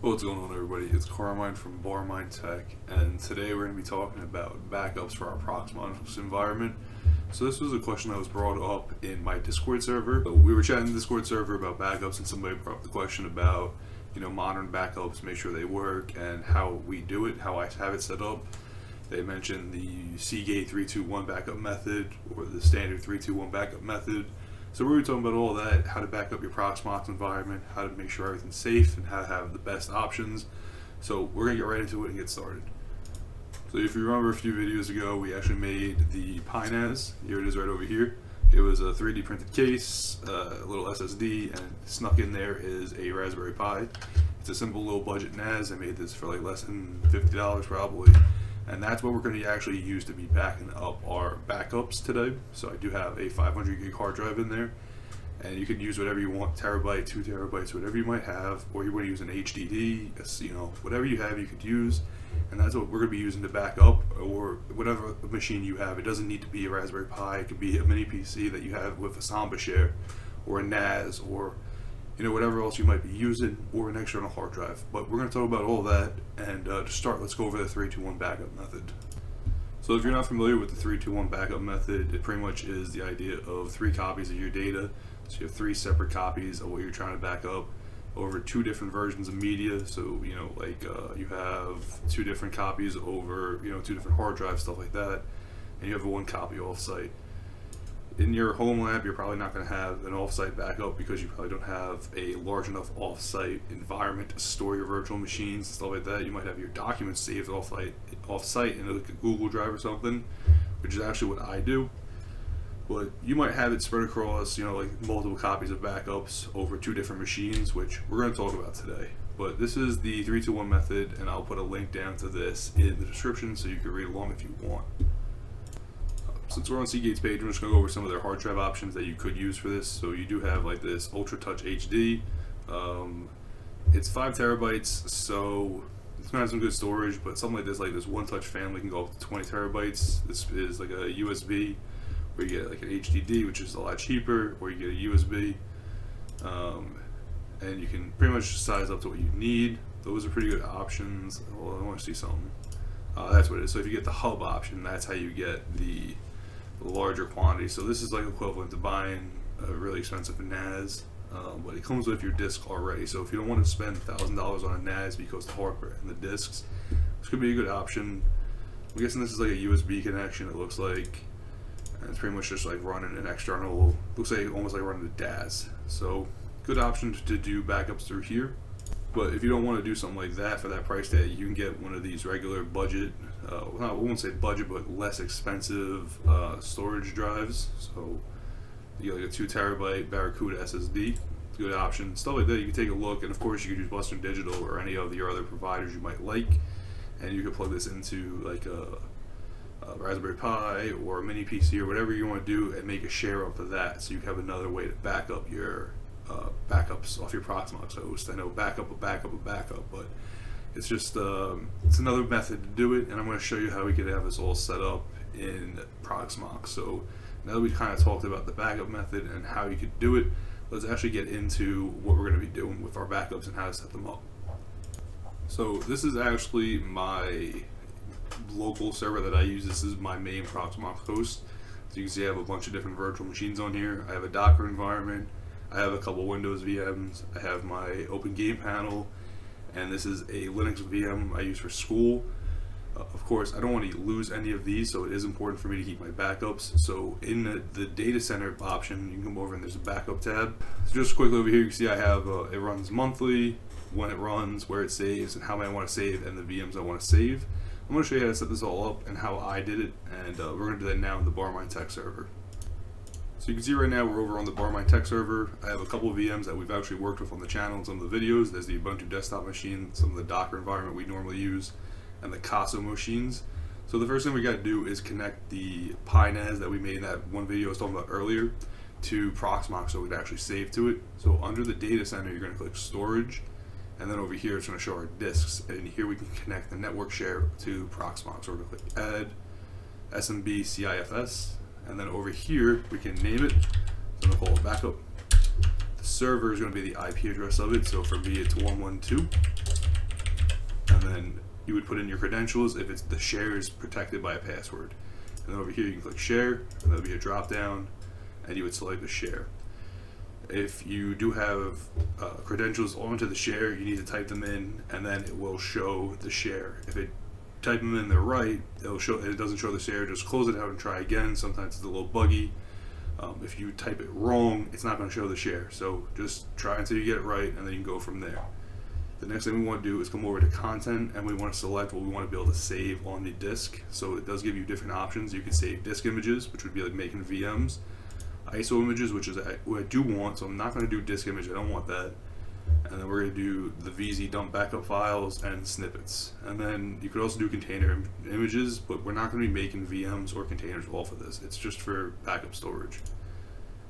What's going on, everybody? It's Carmine from Barmine Tech, and today we're going to be talking about backups for our Proxmox environment. So this was a question that was brought up in my Discord server. So we were chatting in the Discord server about backups, and somebody brought up the question about, you know, modern backups, make sure they work, and how we do it, how I have it set up. They mentioned the Seagate 321 backup method or the standard 321 backup method. So we were talking about all that, how to back up your Proxmox environment, how to make sure everything's safe, and how to have the best options. So we're going to get right into it and get started. So if you remember a few videos ago, we actually made the PiNas. Here it is right over here. It was a 3D printed case, a little SSD, and snuck in there is a Raspberry Pi. It's a simple little budget NAS. I made this for like less than $50 probably. And that's what we're going to actually use to be backing up our backups today. So I do have a 500 gig hard drive in there, and you can use whatever you want, terabyte, 2 terabytes, whatever you might have, or you want to use an HDD, you know, whatever you have you could use. And that's what we're going to be using to back up, or whatever machine you have. It doesn't need to be a Raspberry Pi. It could be a mini PC that you have with a Samba share, or a NAS, or, you know, whatever else you might be using, or an external hard drive. But we're going to talk about all that, and to start, let's go over the 321 backup method. So if you're not familiar with the 321 backup method, it pretty much is the idea of 3 copies of your data. So you have 3 separate copies of what you're trying to back up over 2 different versions of media. So, you know, like you have 2 different copies over, you know, 2 different hard drives, stuff like that, and you have 1 copy off-site. In your home lab, you're probably not going to have an offsite backup because you probably don't have a large enough offsite environment to store your virtual machines and stuff like that. You might have your documents saved offsite in like a Google Drive or something, which is actually what I do. But you might have it spread across, you know, like multiple copies of backups over 2 different machines, which we're going to talk about today. But this is the 321 method, and I'll put a link down to this in the description so you can read along if you want. Since we're on Seagate's page, I'm just going to go over some of their hard drive options that you could use for this. So you do have like this UltraTouch HD. It's 5 terabytes, so it's going to have some good storage, but something like this OneTouch family can go up to 20 terabytes. This is like a USB, where you get like an HDD, which is a lot cheaper, or you get a USB. And you can pretty much size up to what you need. Those are pretty good options. Oh, I want to see something. That's what it is. So if you get the hub option, that's how you get the larger quantity. So this is like equivalent to buying a really expensive NAS, but it comes with your disk already. So if you don't want to spend $1,000 on a NAS because the hardware and the disks, this could be a good option. I'm guessing this is like a USB connection, it looks like, and it's pretty much just like running an external, looks like almost like running a DAS. So good option to do backups through here. But if you don't want to do something like that for that price tag, you can get one of these regular budget, well, I won't say budget, but less expensive storage drives. So you get like a 2 terabyte Barracuda SSD. It's a good option. Stuff like that, you can take a look, and of course you can use Western Digital or any of your other providers you might like, and you can plug this into like a Raspberry Pi or a mini PC or whatever you want to do, and make a share up of that, so you have another way to back up your backups off your Proxmox host. I know backup, but it's just it's another method to do it, and I'm going to show you how we could have this all set up in Proxmox. So now that we've kind of talked about the backup method and how you could do it, let's actually get into what we're going to be doing with our backups and how to set them up. So this is actually my local server that I use. This is my main Proxmox host. So you can see I have a bunch of different virtual machines on here. I have a Docker environment, I have a couple Windows VMs, I have my Open Game Panel, and this is a Linux VM I use for school. Of course, I don't want to lose any of these, so it is important for me to keep my backups. So in the data center option, you can come over and there's a backup tab. So just quickly over here, you can see I have, it runs monthly, when it runs, where it saves, and how many I want to save, and the VMs I want to save. I'm going to show you how to set this all up and how I did it, and we're going to do that now in the Barmine Tech server. So you can see right now we're over on the Barmine Tech server. I have a couple of VMs that we've actually worked with on the channel and some of the videos. There's the Ubuntu desktop machine, some of the Docker environment we normally use, and the Caso machines. So the first thing we got to do is connect the PiNas that we made in that one video I was talking about earlier to Proxmox so we can actually save to it. So under the data center, you're going to click storage, and then over here it's going to show our disks, and here we can connect the network share to Proxmox. So we're going to click add SMB CIFS. And then over here, we can name it. So I'm going to call it backup. The server is going to be the IP address of it. So for me, it's 112. then you would put in your credentials if it's the share is protected by a password. And over here you can click share, and there'll be a drop down, and you would select the share. If you do have credentials onto the share, you need to type them in, and then it will show the share. If it type them in the right, it'll show. It doesn't show the share. Just close it out and try again. Sometimes it's a little buggy. If you type it wrong, it's not going to show the share. So just try until you get it right, and then you can go from there. The next thing we want to do is come over to content, and we want to select what we want to be able to save on the disk. So it does give you different options. You can save disk images, which would be like making VMs, ISO images, which is what I do want, so I'm not going to do disk image, I don't want that. And then we're going to do the VZ dump backup files and snippets. And then you could also do container images, but we're not going to be making VMs or containers off of this. It's just for backup storage.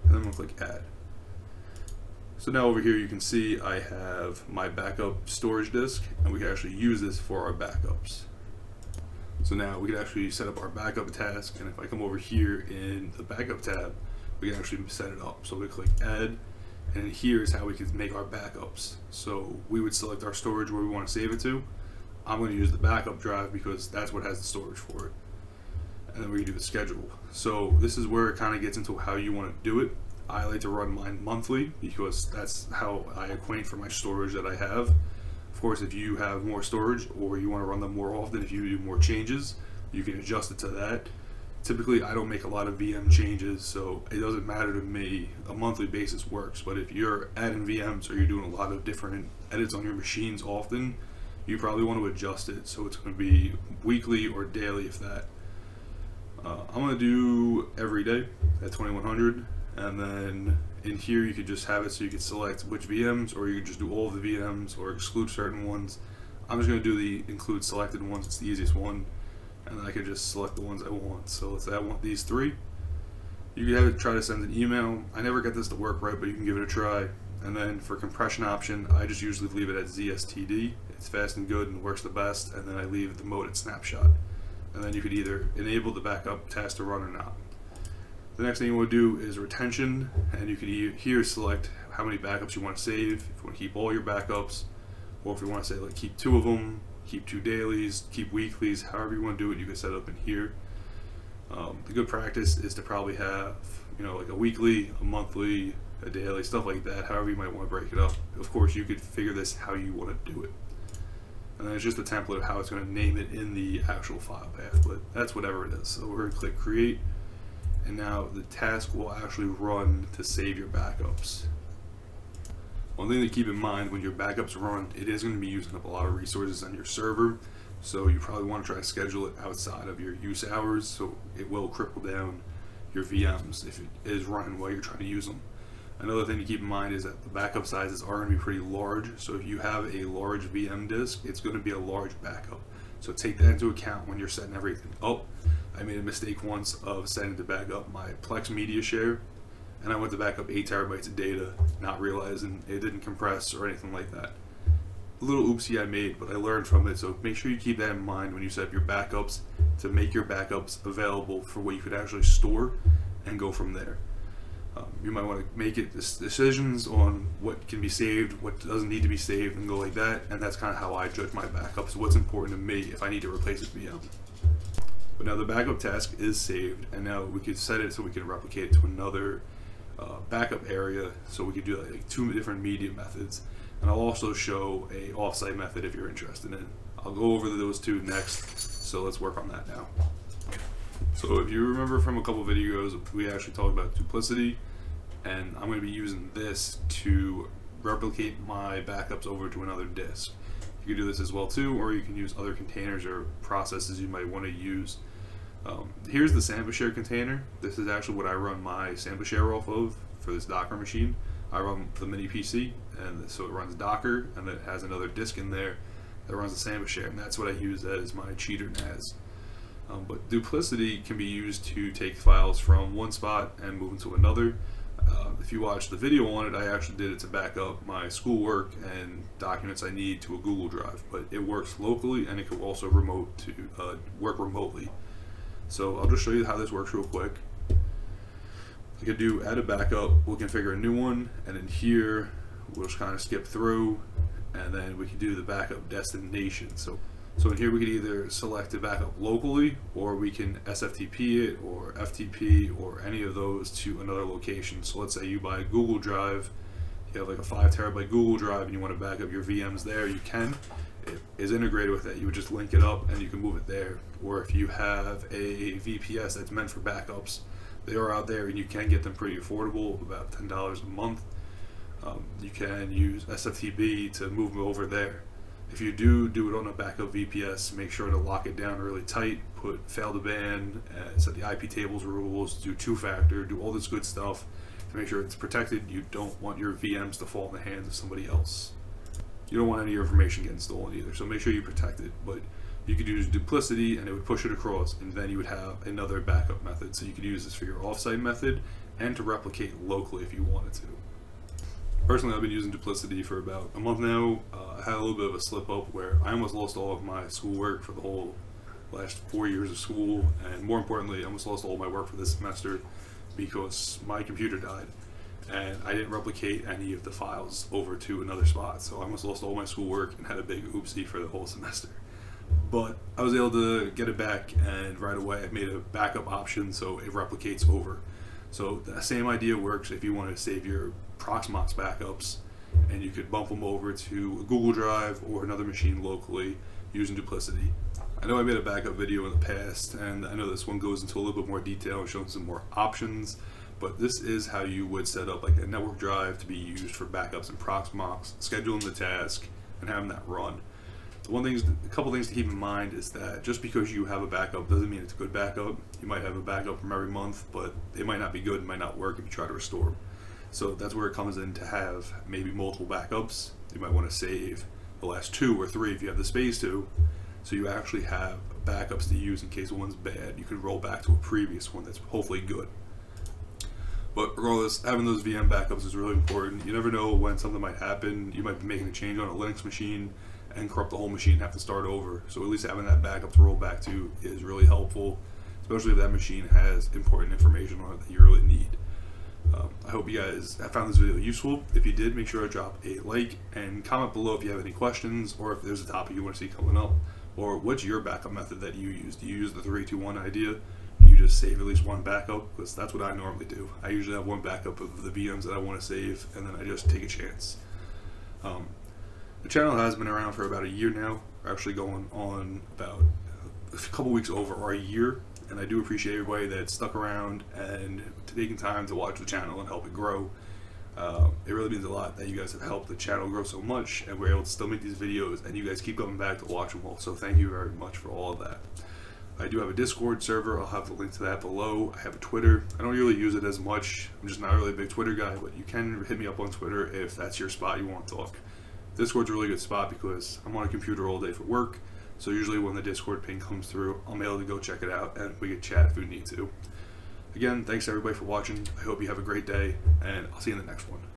And then we'll click add. So now over here you can see I have my backup storage disk, and we can actually use this for our backups. So now we can actually set up our backup task, and if I come over here in the backup tab, we can actually set it up. So we click add, and here's how we can make our backups. So we would select our storage where we want to save it to. I'm going to use the backup drive because that's what has the storage for it. And then we can do the schedule. So this is where it kind of gets into how you want to do it. I like to run mine monthly because that's how I acquaint for my storage that I have. Of course, if you have more storage or you want to run them more often, if you do more changes, you can adjust it to that. Typically, I don't make a lot of VM changes, so it doesn't matter to me. A monthly basis works, but if you're adding VMs or you're doing a lot of different edits on your machines often, you probably want to adjust it, so it's going to be weekly or daily if that. I'm going to do every day at 2100, and then in here you could just have it so you can select which VMs, or you could just do all of the VMs or exclude certain ones. I'm just going to do the include selected ones, it's the easiest one. And I could just select the ones I want. So let's say I want these three. You can have it try to send an email. I never get this to work right, but you can give it a try. And then for compression option, I just usually leave it at ZSTD. It's fast and good and works the best. And then I leave the mode at snapshot. And then you could either enable the backup task to run or not. The next thing you want to do is retention. And you can here select how many backups you want to save. If you want to keep all your backups, or if you want to say like keep two of them, keep two dailies, keep weeklies, however you want to do it, you can set up in here. The good practice is to probably have, you know, like a weekly, a monthly, a daily, stuff like that, however you might want to break it up. Of course, you could figure this how you want to do it. And then it's just a template of how it's going to name it in the actual file path, but that's whatever it is. So we're going to click create, and now the task will actually run to save your backups. One thing to keep in mind, when your backups run, it is going to be using up a lot of resources on your server, so you probably want to try to schedule it outside of your use hours, so it will cripple down your VMs if it is running while you're trying to use them. Another thing to keep in mind is that the backup sizes are going to be pretty large, so if you have a large VM disk, it's going to be a large backup. So take that into account when you're setting everything up. I made a mistake once of setting to back up my Plex media share, and I went to back up 8 terabytes of data, not realizing it didn't compress or anything like that. A little oopsie I made, but I learned from it, so make sure you keep that in mind when you set up your backups, to make your backups available for what you could actually store and go from there. You might want to make decisions on what can be saved, what doesn't need to be saved, and go like that, and that's kind of how I judge my backups, what's important to me if I need to replace a VM. But now the backup task is saved, and now we can set it so we can replicate it to another backup area, so we could do like two different media methods, and I'll also show a offsite method if you're interested in. I'll go over those two next, so let's work on that now. So if you remember from a couple videos, we actually talked about duplicity, and I'm going to be using this to replicate my backups over to another disk. You can do this as well too, or you can use other containers or processes you might want to use. Here's the Samba share container. This is actually what I run my Samba share off of for this Docker machine. I run the mini PC, and so it runs Docker, and it has another disk in there that runs the Samba share, and that's what I use as my cheater NAS. But duplicity can be used to take files from one spot and move them to another. If you watch the video on it, I actually did it to back up my schoolwork and documents I need to a Google Drive, but it works locally, and it can also work remotely. So I'll just show you how this works real quick. I could do add a backup, we'll configure a new one, and in here, we'll just kind of skip through and then we can do the backup destination. So in here we can either select the backup locally, or we can SFTP it or FTP or any of those to another location. So let's say you buy a Google Drive, you have like a 5 terabyte Google Drive and you want to back up your VMs there, you can. It is integrated with it. You would just link it up and you can move it there. Or if you have a VPS that's meant for backups, they are out there and you can get them pretty affordable, about $10 a month. You can use SFTP to move them over there. If you do it on a backup VPS, make sure to lock it down really tight, put fail2ban, set the iptables rules, do two-factor, do all this good stuff to make sure it's protected. You don't want your VMs to fall in the hands of somebody else. You don't want any of your information getting stolen either, so make sure you protect it. But you could use duplicity and it would push it across, and then you would have another backup method. So you could use this for your offsite method and to replicate locally if you wanted to. Personally, I've been using duplicity for about a month now. I had a little bit of a slip up where I almost lost all of my schoolwork for the whole last 4 years of school, and more importantly, I almost lost all my work for this semester because my computer died and I didn't replicate any of the files over to another spot. So I almost lost all my schoolwork and had a big oopsie for the whole semester. But I was able to get it back, and right away I made a backup option so it replicates over. So the same idea works if you want to save your Proxmox backups, and you could bump them over to a Google Drive or another machine locally using duplicity. I know I made a backup video in the past, and I know this one goes into a little bit more detail and shows some more options, but this is how you would set up like a network drive to be used for backups in Proxmox, scheduling the task and having that run. A couple things to keep in mind is that just because you have a backup doesn't mean it's a good backup. You might have a backup from every month, but it might not be good, it might not work if you try to restore them. So that's where it comes in to have maybe multiple backups. You might want to save the last 2 or 3 if you have the space to, so you actually have backups to use in case one's bad. You can roll back to a previous one that's hopefully good. But regardless, having those VM backups is really important. You never know when something might happen. You might be making a change on a Linux machine and corrupt the whole machine and have to start over. So at least having that backup to roll back to is really helpful, especially if that machine has important information on it that you really need. I hope you guys have found this video useful. If you did, make sure to drop a like and comment below if you have any questions, or if there's a topic you want to see coming up, or what's your backup method that you use. Do you use the 3-2-1 idea? You just save at least one backup? Because that's what I normally do. I usually have one backup of the VMs that I want to save, and then I just take a chance. The channel has been around for about a year now. We're actually going on about a couple weeks over our year. And I do appreciate everybody that stuck around and taking time to watch the channel and help it grow. It really means a lot that you guys have helped the channel grow so much, and we're able to still make these videos, and you guys keep coming back to watch them all. So thank you very much for all of that. I do have a Discord server. I'll have the link to that below. I have a Twitter. I don't really use it as much. I'm just not really a big Twitter guy, but you can hit me up on Twitter if that's your spot you want to talk. Discord's a really good spot because I'm on a computer all day for work. So usually when the Discord ping comes through, I'm able to go check it out and we can chat if we need to. Again, thanks everybody for watching. I hope you have a great day, and I'll see you in the next one.